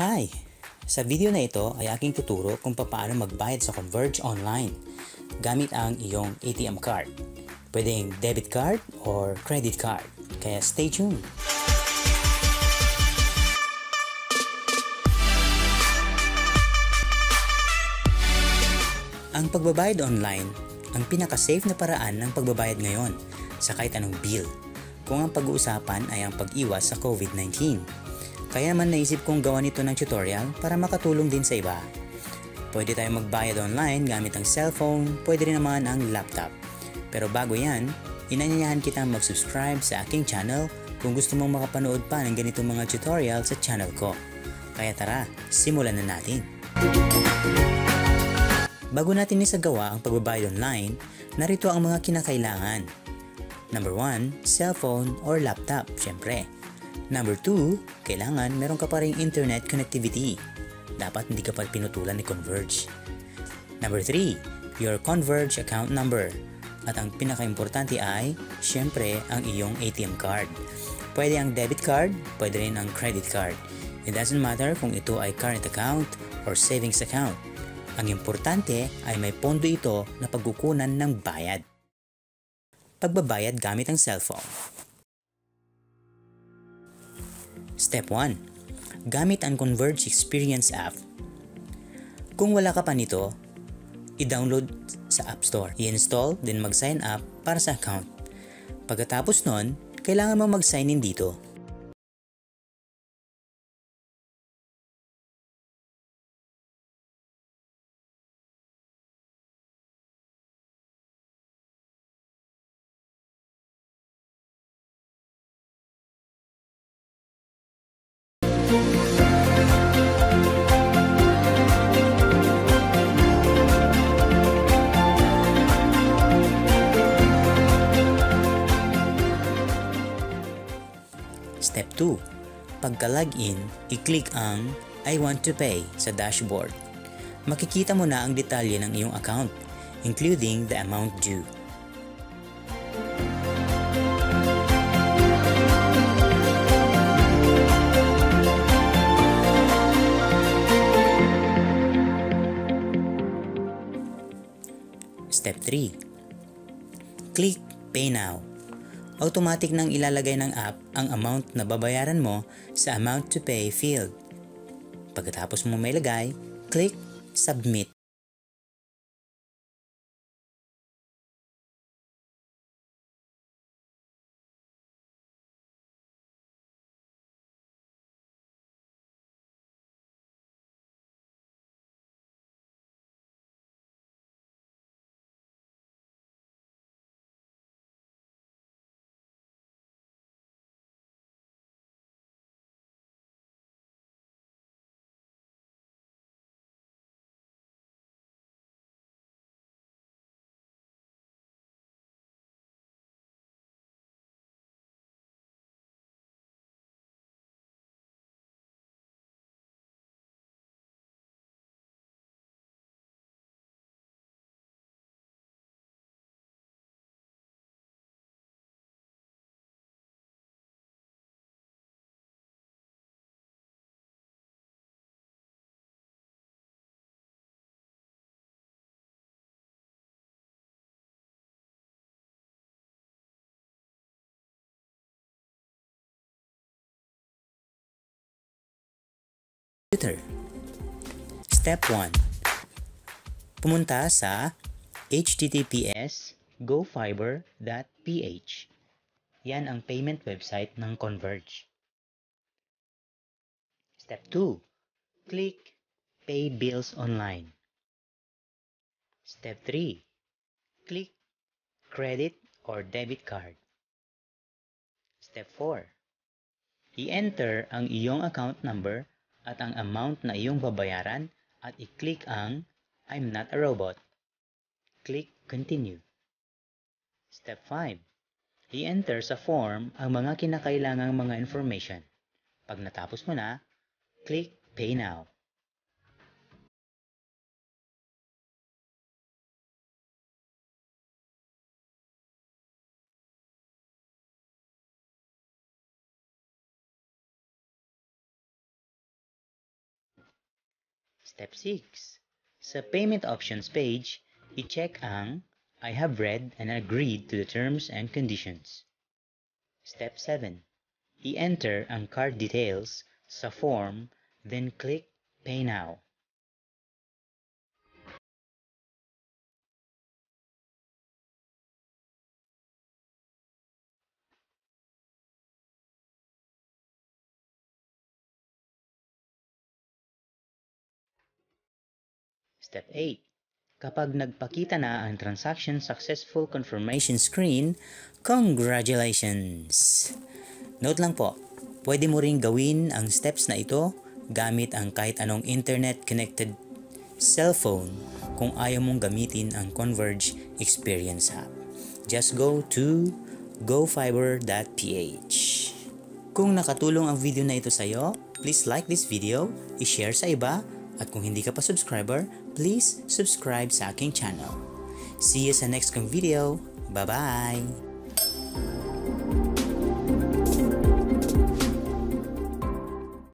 Hi! Sa video na ito ay aking tuturo kung paano magbayad sa Converge online gamit ang iyong ATM card. Pwedeng debit card or credit card. Kaya stay tuned! Ang pagbabayad online ang pinaka-safe na paraan ng pagbabayad ngayon sa kahit anong bill kung ang pag-uusapan ay ang pag-iwas sa COVID-19. Kaya naman naisip kong gawa nito ng tutorial para makatulong din sa iba. Pwede tayong magbayad online gamit ang cellphone, pwede rin naman ang laptop. Pero bago yan, inanyayahan kitang mag-subscribe sa aking channel kung gusto mong makapanood pa ng ganitong mga tutorial sa channel ko. Kaya tara, simulan na natin! Bago natin isagawa ang pagbabayad online, narito ang mga kinakailangan. Number 1, cellphone or laptop, syempre. Number 2, kailangan meron ka pa rin internet connectivity. Dapat hindi ka pa pinutulan ni Converge. Number 3, your Converge account number. At ang pinaka-importante ay, syempre, ang iyong ATM card. Pwede ang debit card, pwede rin ang credit card. It doesn't matter kung ito ay current account or savings account. Ang importante ay may pondo ito na pagkukunan ng bayad. Pagbabayad gamit ang cellphone. Step 1. Gamit ang Converge Experience app. Kung wala ka pa nito, i-download sa App Store. I-install, then mag-sign up para sa account. Pagkatapos nun, kailangan mo mag-sign in dito. Step 2. Pagka-login, i-click ang I want to pay sa dashboard. Makikita mo na ang detalye ng iyong account, including the amount due. Step 3. Click Pay Now. Automatic nang ilalagay ng app ang amount na babayaran mo sa amount to pay field. Pagkatapos mo may lagay, click Submit. Step 1. Pumunta sa https://gofiber.ph. Yan ang payment website ng Converge. Step 2. Click Pay Bills Online. Step 3. Click Credit or Debit Card. Step 4. I-enter ang iyong account number at ang amount na iyong babayaran at i-click ang I'm not a robot. Click Continue. Step 5. I-enter sa form ang mga kinakailangang mga information. Pag natapos mo na, click Pay Now. Step 6. Sa Payment Options page, i-check ang I have read and agreed to the terms and conditions. Step 7. I-enter ang card details sa form, then click Pay Now. Step 8. Kapag nagpakita na ang transaction successful confirmation screen, congratulations! Note lang po, pwede mo ring gawin ang steps na ito gamit ang kahit anong internet-connected cellphone kung ayaw mong gamitin ang Converge Experience app. Just go to gofiber.ph. Kung nakatulong ang video na ito sa'yo, please like this video, i-share sa iba, at kung hindi ka pa subscriber, please subscribe sa aking channel. See you sa next kong video. Bye-bye!